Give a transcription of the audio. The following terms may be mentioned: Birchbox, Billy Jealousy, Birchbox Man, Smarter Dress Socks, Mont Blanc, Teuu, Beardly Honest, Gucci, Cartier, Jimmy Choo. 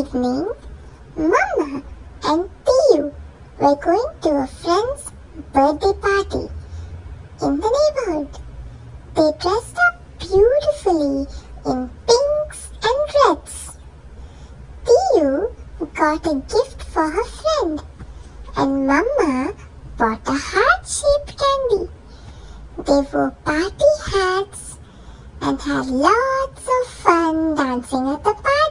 evening, Mama and Teuu were going to a friend's birthday party in the neighborhood. They dressed up beautifully in pinks and reds. Teuu got a gift for her friend, and Mama bought a heart-shaped candy. They wore party hats and had lots of fun dancing at the party.